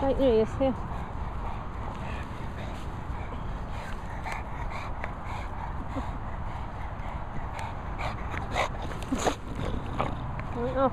Right there he is, here. Right off.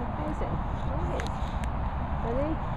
Impose it. Ready?